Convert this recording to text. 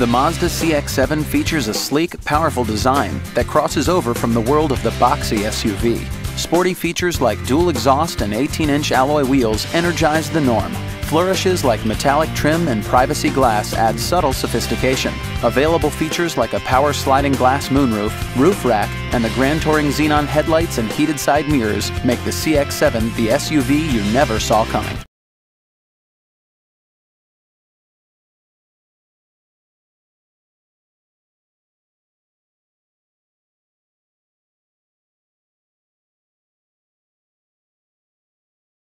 The Mazda CX-7 features a sleek, powerful design that crosses over from the world of the boxy SUV. Sporty features like dual exhaust and 18-inch alloy wheels energize the norm. Flourishes like metallic trim and privacy glass add subtle sophistication. Available features like a power sliding glass moonroof, roof rack, and the Grand Touring xenon headlights and heated side mirrors make the CX-7 the SUV you never saw coming.